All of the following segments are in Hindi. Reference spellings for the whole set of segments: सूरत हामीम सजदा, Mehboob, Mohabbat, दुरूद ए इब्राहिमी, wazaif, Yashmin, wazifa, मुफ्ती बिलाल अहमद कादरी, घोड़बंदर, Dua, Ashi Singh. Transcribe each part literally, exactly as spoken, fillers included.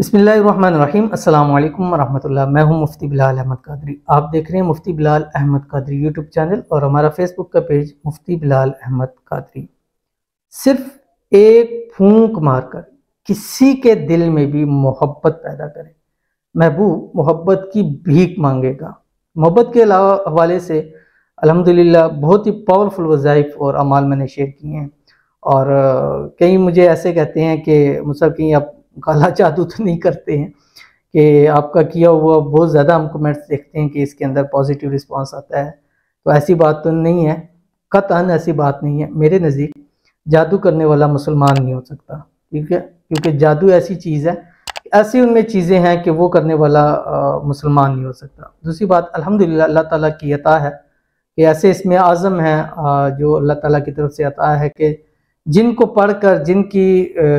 बिस्मिल्लाहिर्रहमानिर्रहीम, अस्सलाम वालेकुम वरहमतुल्लाह। मैं हूं मुफ्ती बिलाल अहमद कादरी। आप देख रहे हैं मुफ्ती बिलाल अहमद कादरी यूट्यूब चैनल और हमारा फेसबुक का पेज मुफ्ती बिलाल अहमद कादरी। सिर्फ एक फूंक मारकर किसी के दिल में भी मोहब्बत पैदा करें, महबूब मोहब्बत की भीख मांगेगा। मोहब्बत के अलावा हवाले से अल्हम्दुलिल्लाह बहुत ही पावरफुल वज़ाइफ और अमाल मैंने शेयर किए हैं। और कई मुझे ऐसे कहते हैं कि मुसर कहीं आप काला जादू तो नहीं करते हैं कि आपका किया हुआ, बहुत ज़्यादा हम कमेंट्स देखते हैं कि इसके अंदर पॉजिटिव रिस्पांस आता है, तो ऐसी बात तो नहीं है, कतअन ऐसी बात नहीं है। मेरे नज़दीक जादू करने वाला मुसलमान नहीं हो सकता, ठीक है, क्योंकि जादू ऐसी चीज़ है, ऐसी उनमें चीज़ें हैं कि वो करने वाला आ, मुसलमान नहीं हो सकता। दूसरी बात, अल्हम्दुलिल्लाह अल्लाह ताला की अता है कि ऐसे इसमें आज़म है आ, जो अल्लाह ताला की तरफ से अता है कि जिनको पढ़कर जिनकी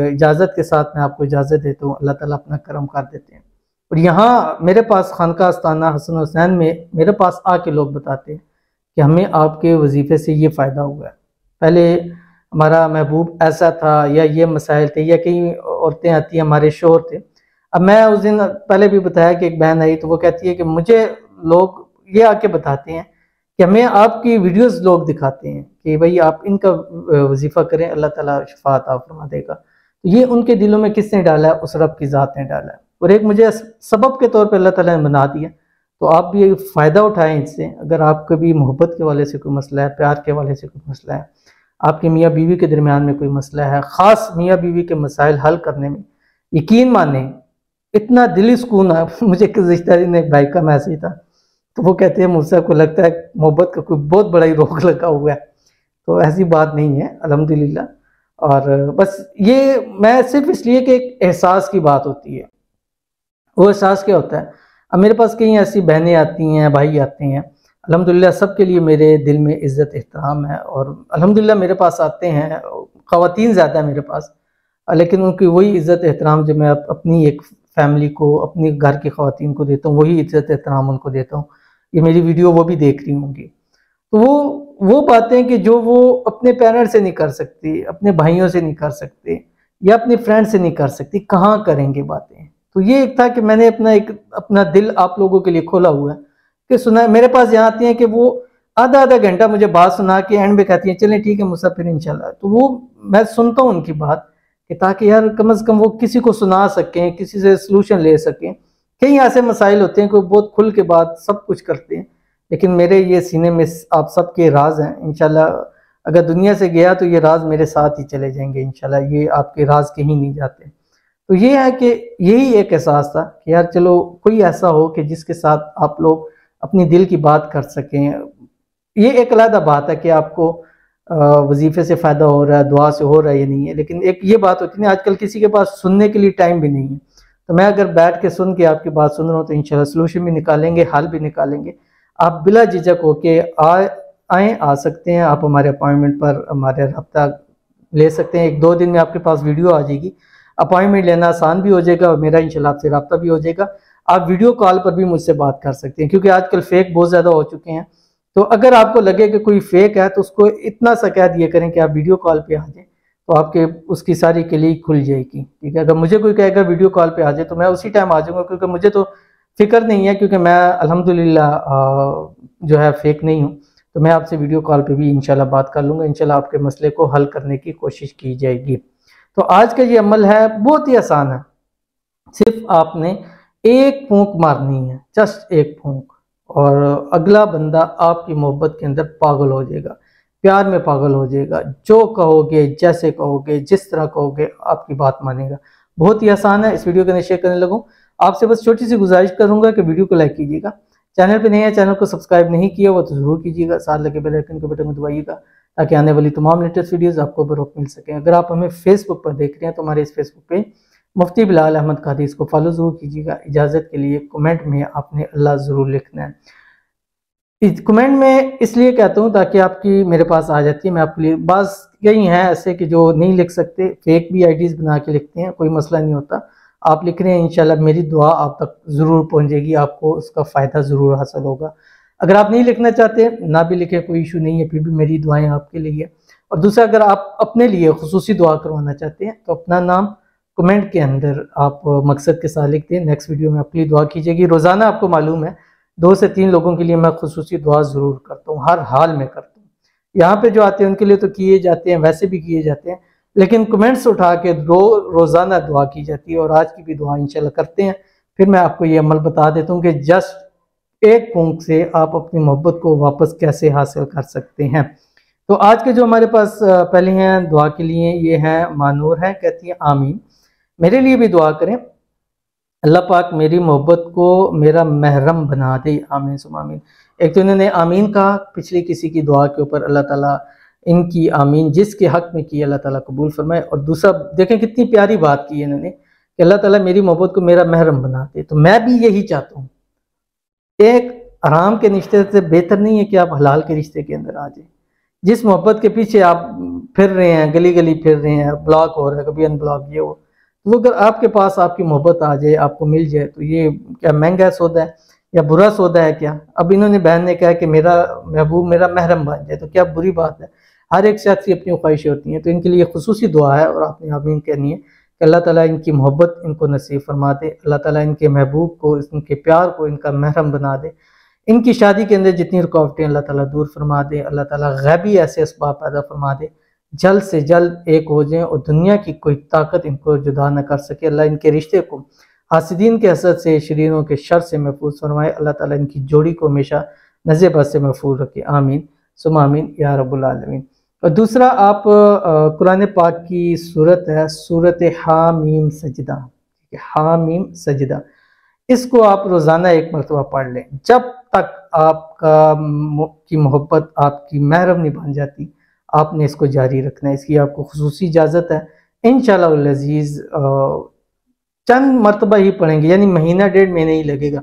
इजाज़त के साथ मैं आपको इजाज़त देता हूँ, अल्लाह ताला अपना करम कर देते हैं। और यहाँ मेरे पास खानका अस्ताना हसन हुसैन में मेरे पास आके लोग बताते हैं कि हमें आपके वजीफ़े से ये फ़ायदा हुआ है, पहले हमारा महबूब ऐसा था, या ये मसाइल थे, या कई औरतें आती हमारे शोहर थे। अब मैं उस दिन पहले भी बताया कि एक बहन आई तो वो कहती है कि मुझे लोग ये आके बताते हैं कि हमें आपकी वीडियोस लोग दिखाते हैं कि भाई आप इनका वजीफ़ा करें, अल्लाह ताला शफा अता फरमा देगा। तो ये उनके दिलों में किसने डाला है? उस रब की ज़ात ने डाला है, और एक मुझे सबब के तौर पे अल्लाह ताला ने बना दिया। तो आप भी फ़ायदा उठाएं इनसे। अगर आपको भी मोहब्बत के वाले से कोई मसला है, प्यार के वाले से कोई मसला है, आपके मियाँ बीवी के दरमियान में कोई मसला है, ख़ास मियाँ बीवी के मसाइल हल करने में, यकीन माने इतना दिली सुकून है। मुझे गुज़श्ता दिन एक भाई का मैसेज था तो वो कहते हैं मुझसे को लगता है मोहब्बत का कोई बहुत बड़ा ही रोग लगा हुआ है। तो ऐसी बात नहीं है अल्हम्दुलिल्लाह। और बस ये मैं सिर्फ इसलिए कि एक एहसास की बात होती है। वो एहसास क्या होता है? अब मेरे पास कई ऐसी बहनें आती हैं, भाई आते हैं, अल्हम्दुलिल्लाह सब के लिए मेरे दिल में इज़्ज़त एहतराम है, और अल्हम्दुलिल्लाह मेरे पास आते हैं ख़वातीन ज़्यादा है मेरे पास, लेकिन उनकी वही इज़्ज़त एहतराम जो मैं अपनी एक फैमिली को, अपने घर की ख़वातीन को देता हूँ, वही इज़्ज़त एहतराम उनको देता हूँ। ये मेरी वीडियो वो भी देख रही होंगी। तो वो वो बातें कि जो वो अपने पेरेंट्स से नहीं कर सकती, अपने भाइयों से नहीं कर सकते, या अपने फ्रेंड से नहीं कर सकती, कहाँ करेंगे बातें? तो ये एक था कि मैंने अपना एक अपना दिल आप लोगों के लिए खोला हुआ है कि सुना। मेरे पास यहाँ आती हैं कि वो आधा आधा घंटा मुझे बात सुना के एंड में कहती हैं चलें ठीक है मुसाफिर इंशाल्लाह। तो वो मैं सुनता हूँ उनकी बात कि ताकि यार कम अज़ कम वो किसी को सुना सकें, किसी से सलूशन ले सकें। कई ऐसे मसाइल होते हैं कि बहुत खुल के बात सब कुछ करते हैं, लेकिन मेरे ये सीने में आप सब के राज हैं। इंशाल्लाह अगर दुनिया से गया तो ये राज मेरे साथ ही चले जाएंगे, इंशाल्लाह ये आपके राज कहीं नहीं जाते। तो ये है कि यही एक एहसास था कि यार चलो कोई ऐसा हो कि जिसके साथ आप लोग अपनी दिल की बात कर सकें। ये एक अलग बात है कि आपको वजीफ़े से फ़ायदा हो रहा है, दुआ से हो रहा है, ये नहीं है, लेकिन एक ये बात होती है ना, आजकल किसी के पास सुनने के लिए टाइम भी नहीं है। तो मैं अगर बैठ के सुन के आपकी बात सुन रहा हूँ तो इंशाल्लाह सलूशन भी निकालेंगे, हल भी निकालेंगे। आप बिला झिझक होके आए आ सकते हैं, आप हमारे अपॉइंटमेंट पर हमारे रब्ता ले सकते हैं। एक दो दिन में आपके पास वीडियो आ जाएगी, अपॉइंटमेंट लेना आसान भी हो जाएगा और मेरा इंशाल्लाह आपसे रब्ता भी हो जाएगा। आप वीडियो कॉल पर भी मुझसे बात कर सकते हैं, क्योंकि आजकल फेक बहुत ज़्यादा हो चुके हैं। तो अगर आपको लगे कि कोई फेक है तो उसको इतना सा कह दिया करें कि आप वीडियो कॉल पर आ जाएँ, तो आपके उसकी सारी कली खुल जाएगी, ठीक है। अगर मुझे कोई कहेगा वीडियो कॉल पे आ जाए तो मैं उसी टाइम आ जाऊँगा, क्योंकि मुझे तो फिक्र नहीं है, क्योंकि मैं अल्हम्दुलिल्लाह जो है फेक नहीं हूँ। तो मैं आपसे वीडियो कॉल पे भी इंशाल्लाह बात कर लूँगा, इंशाल्लाह आपके मसले को हल करने की कोशिश की जाएगी। तो आज का ये अमल है बहुत ही आसान है, सिर्फ आपने एक फूंक मारनी है, जस्ट एक फूंक, और अगला बंदा आपकी मोहब्बत के अंदर पागल हो जाएगा, प्यार में पागल हो जाएगा। जो कहोगे, जैसे कहोगे, जिस तरह कहोगे, आपकी बात मानेगा। बहुत ही आसान है। इस वीडियो के अंदर शेयर करने लगूँ, आपसे बस छोटी सी गुजारिश करूँगा कि वीडियो को लाइक कीजिएगा, चैनल पे नए हैं चैनल को सब्सक्राइब नहीं किया वो तो ज़रूर कीजिएगा, साथ लगे बेल आइकन के बटन को दबाइएगा ताकि आने वाली तमाम लेटेस्ट वीडियोज़ आपको बरोक मिल सकें। अगर आप हमें फेसबुक पर देख रहे हैं तो हमारे इस फेसबुक पेज मुफ्ती बिलाल अहमद कादरी को फॉलो ज़रूर कीजिएगा। इजाज़त के लिए कमेंट में आपने अल्लाह ज़रूर लिखना है। कमेंट में इसलिए कहता हूँ ताकि आपकी मेरे पास आ जाती है, मैं आपके लिए बस यही हैं ऐसे कि जो नहीं लिख सकते, फेक भी आईडीज़ बना के लिखते हैं, कोई मसला नहीं होता। आप लिख रहे हैं इंशाल्लाह मेरी दुआ आप तक ज़रूर पहुँचेगी, आपको उसका फ़ायदा ज़रूर हासिल होगा। अगर आप नहीं लिखना चाहते ना भी लिखें, कोई इशू नहीं है, फिर भी मेरी दुआएँ आपके लिए। और दूसरा, अगर आप अपने लिए खसूसी दुआ करवाना चाहते हैं तो अपना नाम कमेंट के अंदर आप मकसद के साथ लिख दें। नेक्स्ट वीडियो में आपके लिए दुआ कीजिएगी। रोज़ाना आपको मालूम है दो से तीन लोगों के लिए मैं खुसूसी दुआ ज़रूर करता हूँ, हर हाल में करता हूँ। यहाँ पे जो आते हैं उनके लिए तो किए जाते हैं, वैसे भी किए जाते हैं, लेकिन कमेंट्स उठा के रो रोज़ाना दुआ की जाती है और आज की भी दुआ इंशाल्लाह करते हैं। फिर मैं आपको ये अमल बता देता हूँ कि जस्ट एक फूंक से आप अपनी मोहब्बत को वापस कैसे हासिल कर सकते हैं। तो आज के जो हमारे पास पहले हैं दुआ के लिए, ये हैं मानूर हैं, कहती हैं आमीन। मेरे लिए भी दुआ करें, अल्लाह पाक मेरी मोहब्बत को मेरा महरम बना दे, आमीन सुम आमीन। एक तो इन्होंने आमीन कहा, पिछली किसी की दुआ के ऊपर अल्लाह ताला इनकी आमीन जिसके हक़ में की अल्लाह ताला कबूल फरमाए। और दूसरा देखें कितनी प्यारी बात की इन्होंने कि अल्लाह ताला मेरी मोहब्बत को मेरा महरम बना दे। तो मैं भी यही चाहता हूँ, एक हराम के रिश्ते से बेहतर नहीं है कि आप हलाल के रिश्ते के अंदर आ जाए। जिस मोहब्बत के पीछे आप फिर रहे हैं, गली गली फिर रहे हैं, ब्लॉक हो रहा है, कभी अनब्लॉक ये हो, तो अगर आपके पास आपकी मोहब्बत आ जाए, आपको मिल जाए, तो ये क्या महंगा सौदा है या बुरा सौदा है क्या? अब इन्होंने बहन ने कहा कि मेरा महबूब मेरा महरम बन जाए, तो क्या बुरी बात है? हर एक शख्स की अपनी ख्वाहिशें होती हैं। तो इनके लिए खुसूसी दुआ है और आपने आमीन कहनी है कि अल्लाह ताला इनकी मोहब्बत इनको नसीब फरमा दे, अल्लाह ताला इनके महबूब को, इनके प्यार को इनका महरम बना दे, इनकी शादी के अंदर जितनी रुकावटें अल्लाह ताला दूर फरमा दे, अल्लाह ताला गैबी ऐसे असबाब पैदा फरमा दे, जल्द से जल्द एक हो जाएं और दुनिया की कोई ताकत इनको जुदा न कर सके। अल्लाह इनके रिश्ते को हासिदीन के हसद से, शरीरों के शर से महफूज फरमाए। अल्लाह ताला इनकी जोड़ी को हमेशा नज़ेबा से महफूज रखे, आमीन सुम आमीन या रब्बुल आलमीन। और दूसरा आप कुरान पाक की सूरत है, सूरत हामीम सजदा, हामीम सजदा, इसको आप रोज़ाना एक मरतबा पढ़ लें। जब तक आपका की मोहब्बत आपकी महरम नहीं बन जाती, आपने इसको जारी रखना है। इसकी आपको खुसूसी इजाज़त है। इंशाल्लाह अज़ीज़ चंद मरतबा ही पढ़ेंगे, यानी महीना डेढ़ महीने ही लगेगा,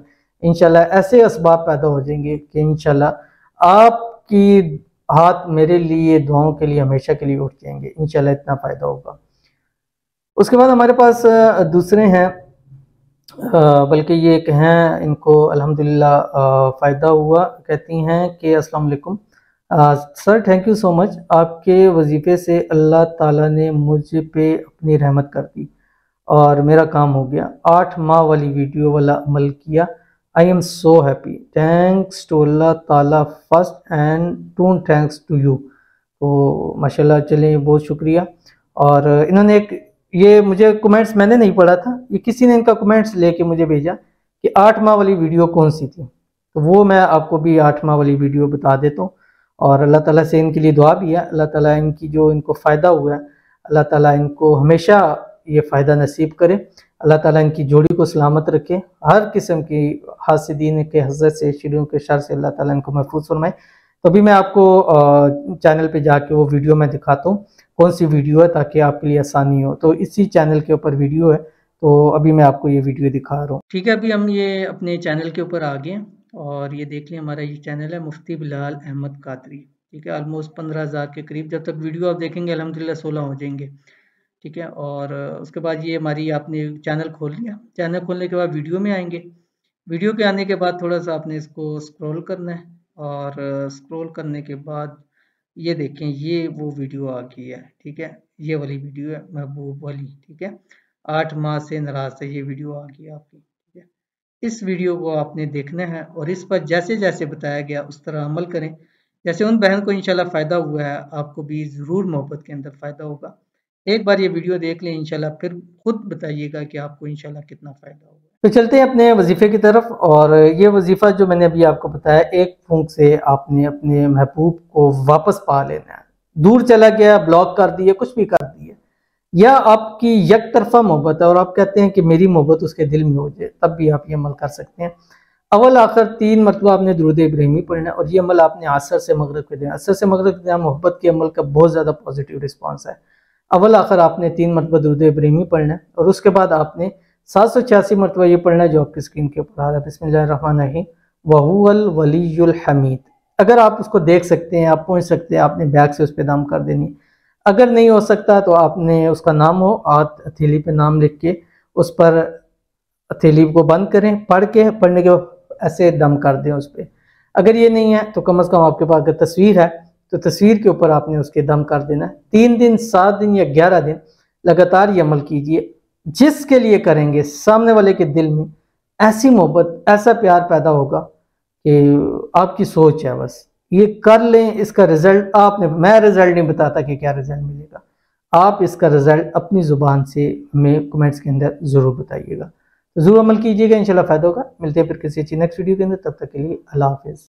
इंशाल्लाह ऐसे असबाब पैदा हो जाएंगे कि इंशाल्लाह आपकी हाथ मेरे लिए दुआओं के लिए हमेशा के लिए उठ जाएंगे, इंशाल्लाह इतना फ़ायदा होगा। उसके बाद हमारे पास दूसरे हैं, बल्कि ये एक हैं, इनको अल्हम्दुलिल्लाह फ़ायदा हुआ। कहती हैं कि अस्सलाम वालेकुम sir, thank you so much, आपके वजीफ़े से अल्लाह ताला ने मुझ पे अपनी रहमत कर दी और मेरा काम हो गया। आठ माह वाली वीडियो वाला अमल किया, I am so happy, thanks to अल्लाह ताला first and two thanks to you. तो माशाल्लाह, चलें बहुत शुक्रिया। और इन्होंने एक ये मुझे कमेंट्स मैंने नहीं पढ़ा था, ये किसी ने इनका कमेंट्स लेके मुझे भेजा कि आठ माह वाली वीडियो कौन सी थी, तो वो मैं आपको भी आठ माह वाली वीडियो बता देता हूँ। और अल्लाह ताला से इनके लिए दुआ भी है, अल्लाह ताला इनकी जो इनको फ़ायदा हुआ है, अल्लाह ताला इनको हमेशा ये फ़ायदा नसीब करे, अल्लाह ताला इनकी जोड़ी को सलामत रखे, हर किस्म की हासिदीन के हज़रत से, शरीरों के शर से अल्लाह ताला इनको महफूज फरमाए। तो अभी मैं आपको चैनल पे जाके वो वीडियो मैं दिखाता हूँ कौन सी वीडियो है, ताकि आपके लिए आसानी हो। तो इसी चैनल के ऊपर वीडियो है, तो अभी मैं आपको ये वीडियो दिखा रहा हूँ। ठीक है, अभी हम ये अपने चैनल के ऊपर आ गए और ये देख लें, हमारा ये चैनल है मुफ्ती बिलाल अहमद कादरी। ठीक है, ऑलमोस्ट पंद्रह हज़ार के करीब जब तक वीडियो आप देखेंगे अल्हम्दुलिल्लाह सोलह हो जाएंगे। ठीक है, और उसके बाद ये हमारी आपने चैनल खोल लिया, चैनल खोलने के बाद वीडियो में आएंगे। वीडियो के आने के बाद थोड़ा सा आपने इसको स्क्रॉल करना है और स्क्रॉल करने के बाद ये देखें, ये वो वीडियो आ गई है। ठीक है, ये वाली वीडियो है महबूब वाली। ठीक है, आठ माह से नाराज़ से ये वीडियो आ गई आपकी। इस वीडियो को आपने देखना है और इस पर जैसे जैसे बताया गया उस तरह अमल करें। जैसे उन बहन को इंशाल्लाह फ़ायदा हुआ है, आपको भी ज़रूर मोहब्बत के अंदर फ़ायदा होगा। एक बार ये वीडियो देख लें इंशाल्लाह, फिर खुद बताइएगा कि आपको इंशाल्लाह कितना फ़ायदा होगा। तो चलते हैं अपने वजीफ़े की तरफ। और ये वजीफ़ा जो मैंने अभी आपको बताया, एक फूंक से आपने अपने महबूब को वापस पा लेना है। दूर चला गया, ब्लॉक कर दिया, कुछ भी कर दिया, या आपकी यक तरफा मोहब्बत है और आप कहते हैं कि मेरी मोहब्बत उसके दिल में हो जाए, तब भी आप ये अमल कर सकते हैं। अवल आखिर तीन मरतबा आपने दुरूद ए इब्राहिमी पढ़ना है और ये अमल आपने असर से मगरिब के दिन, असर से मगरिब के दिन मोहब्बत के अमल का बहुत ज़्यादा पॉजिटिव रिस्पॉन्स है। अवल आखिर आपने तीन मरतबा दुरूद ए इब्राहिमी पढ़ना है और उसके बाद आपने सात सौ छियासी मरतबा ये पढ़ना है जो आपकी स्क्रीन के ऊपर आ रहा है, बिस्मिल्लाहिर्रहमानिर्रहीम वहुवल वलीयुल हमीद। अगर आप उसको देख सकते हैं, आप पहुँच सकते हैं, आपने बैग से उस पर नाम कर देनी। अगर नहीं हो सकता तो आपने उसका नाम हो हाथ हथेली पे नाम लिख के उस पर हथेली को बंद करें, पढ़ के पढ़ने के ऐसे दम कर दें उस पर। अगर ये नहीं है तो कम से कम आपके पास अगर तस्वीर है तो तस्वीर के ऊपर आपने उसके दम कर देना है। तीन दिन, सात दिन या ग्यारह दिन लगातार ये अमल कीजिए। जिसके लिए करेंगे सामने वाले के दिल में ऐसी मोहब्बत, ऐसा प्यार पैदा होगा कि आपकी सोच है बस ये कर लें, इसका रिजल्ट आपने, मैं रिजल्ट नहीं बताता कि क्या रिजल्ट मिलेगा, आप इसका रिजल्ट अपनी ज़ुबान से हमें कमेंट्स के अंदर ज़रूर बताइएगा। तो ज़रूर अमल कीजिएगा, इंशाल्लाह फ़ायदा होगा। मिलते हैं फिर किसी अच्छी नेक्स्ट वीडियो के अंदर, तब तक के लिए अल्लाह हाफिज़।